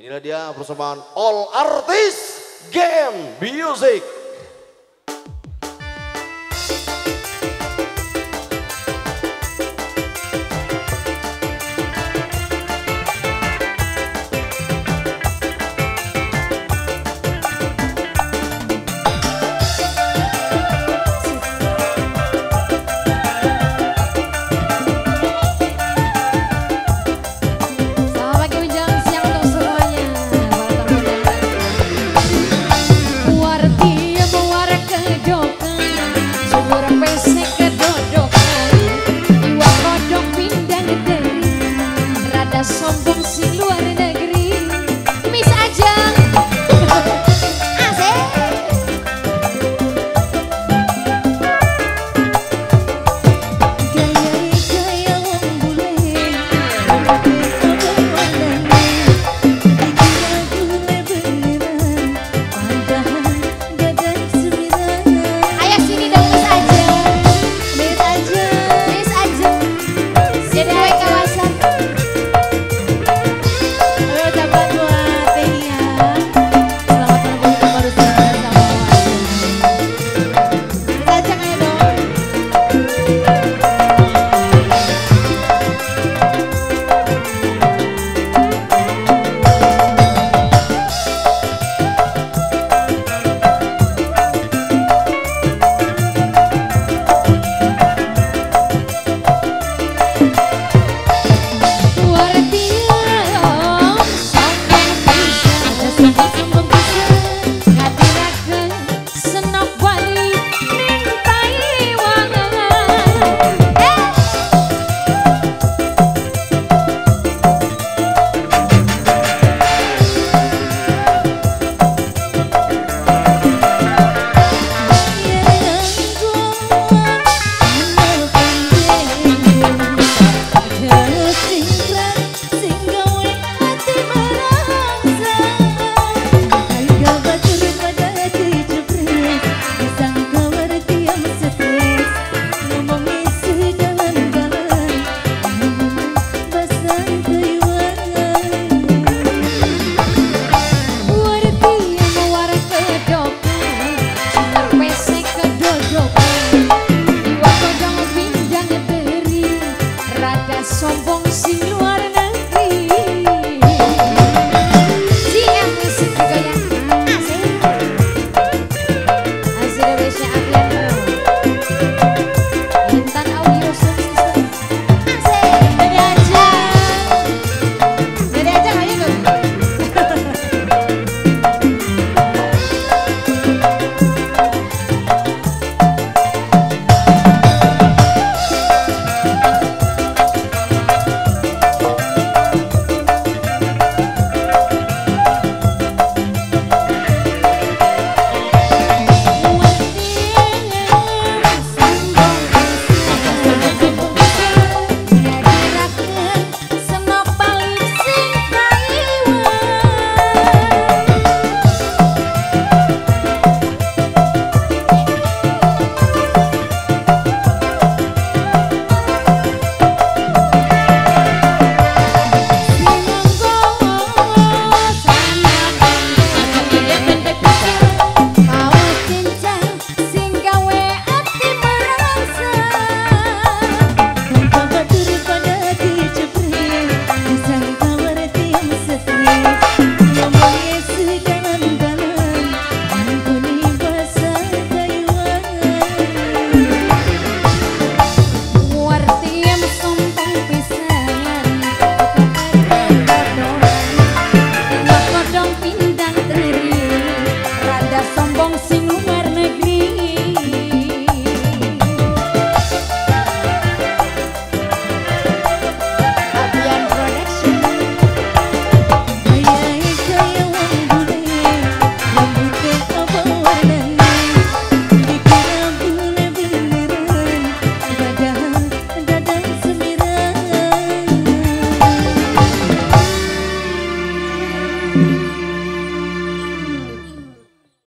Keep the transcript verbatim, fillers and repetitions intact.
Inilah dia persembahan All Artists Game Music.